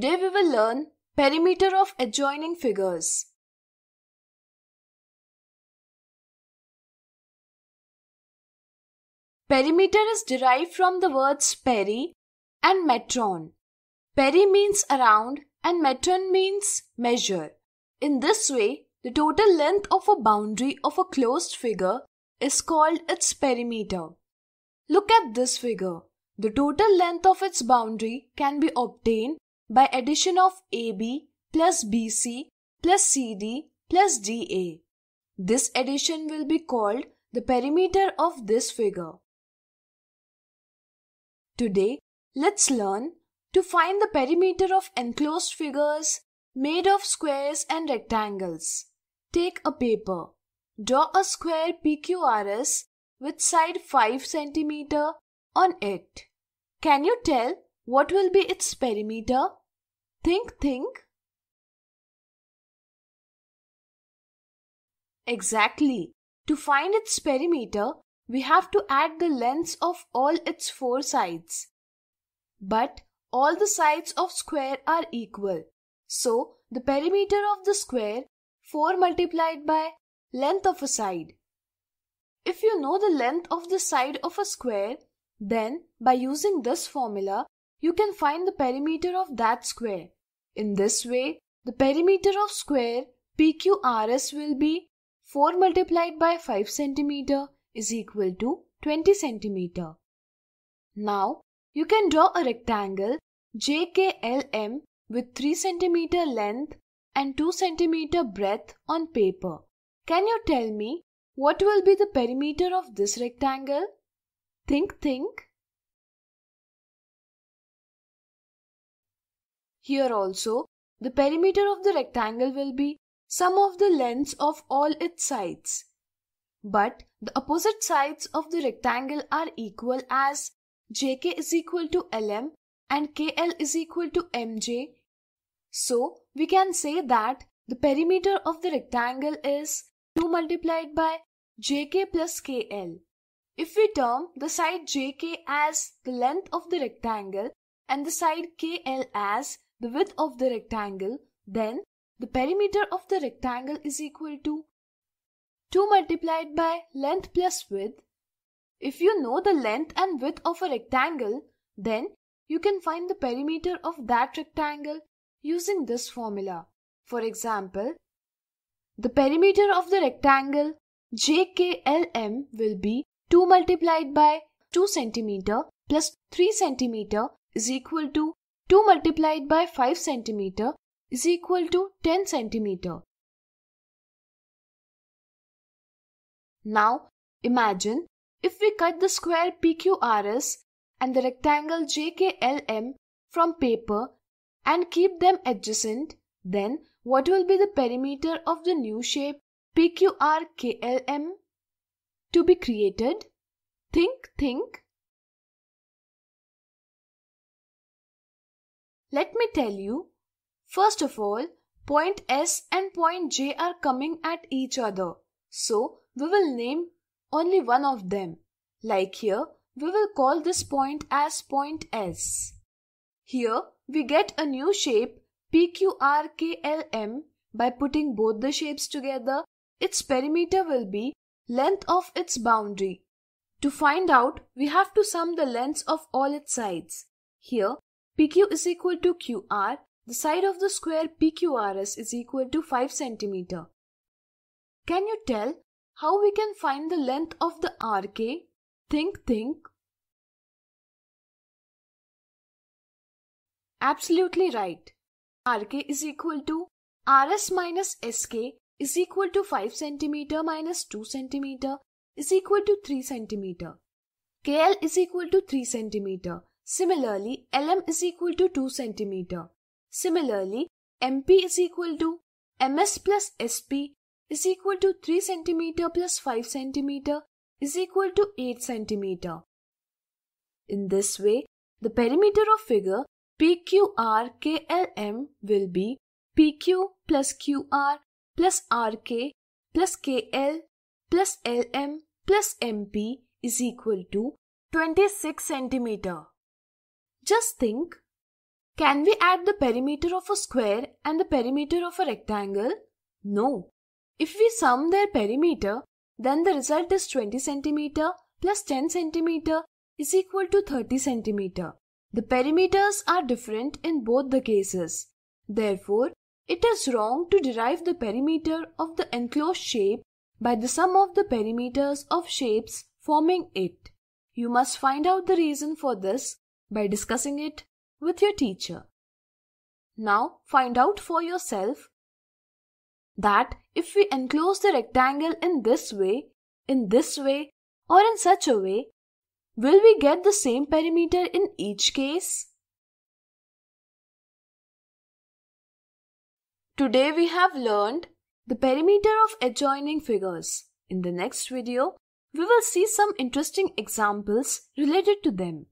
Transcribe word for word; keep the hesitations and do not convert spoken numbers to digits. Today we will learn perimeter of adjoining figures. Perimeter is derived from the words peri and metron. Peri means around and metron means measure. In this way, the total length of a boundary of a closed figure is called its perimeter. Look at this figure. The total length of its boundary can be obtained by addition of A B plus B C plus C D plus D A. This addition will be called the perimeter of this figure. Today, let's learn to find the perimeter of enclosed figures made of squares and rectangles. Take a paper. Draw a square P Q R S with side five centimeters on it. Can you tell what will be its perimeter? Think, think. Exactly. To find its perimeter, we have to add the lengths of all its four sides. But all the sides of square are equal. So, the perimeter of the square, four multiplied by length of a side. If you know the length of the side of a square, then by using this formula, you can find the perimeter of that square. In this way, the perimeter of square P Q R S will be four multiplied by five centimeters is equal to twenty centimeters. Now, you can draw a rectangle J K L M with three centimeters length and two centimeters breadth on paper. Can you tell me what will be the perimeter of this rectangle? Think, think. Here also, the perimeter of the rectangle will be sum of the lengths of all its sides. But the opposite sides of the rectangle are equal, as J K is equal to L M and K L is equal to M J. So, we can say that the perimeter of the rectangle is two multiplied by J K plus K L. If we term the side J K as the length of the rectangle and the side K L as the width of the rectangle, then the perimeter of the rectangle is equal to two multiplied by length plus width. If you know the length and width of a rectangle, then you can find the perimeter of that rectangle using this formula. For example, the perimeter of the rectangle J K L M will be two multiplied by two centimeters plus three centimeters is equal to two multiplied by five centimeters is equal to ten centimeters. Now imagine if we cut the square P Q R S and the rectangle J K L M from paper and keep them adjacent, then what will be the perimeter of the new shape P Q R K L M? To be created? Think, think. Let me tell you. First of all, point S and point J are coming at each other. So, we will name only one of them. Like here, we will call this point as point S. Here, we get a new shape P Q R K L M by putting both the shapes together. Its perimeter will be length of its boundary. To find out, we have to sum the lengths of all its sides. Here, P Q is equal to Q R. The side of the square P Q R S is equal to five centimeters. Can you tell how we can find the length of the R K? Think, think. Absolutely right. R K is equal to R S minus S K is equal to five centimeters minus two centimeters is equal to three centimeters. K L is equal to three centimeters. Similarly, L M is equal to two centimeters. Similarly, M P is equal to M S plus S P is equal to three centimeters plus five centimeters is equal to eight centimeters. In this way, the perimeter of figure P Q R K L M will be P Q plus Q R plus R K plus K L plus L M plus M P is equal to twenty-six centimeters. Just think, Can we add the perimeter of a square and the perimeter of a rectangle? No. If we sum their perimeter, then the result is twenty centimeters plus ten centimeters is equal to thirty centimeters. The perimeters are different in both the cases. Therefore, it is wrong to derive the perimeter of the enclosed shape by the sum of the perimeters of shapes forming it. You must find out the reason for this by discussing it with your teacher. Now find out for yourself that if we enclose the rectangle in this way, in this way, or in such a way, will we get the same perimeter in each case? Today we have learned the perimeter of adjoining figures. In the next video, we will see some interesting examples related to them.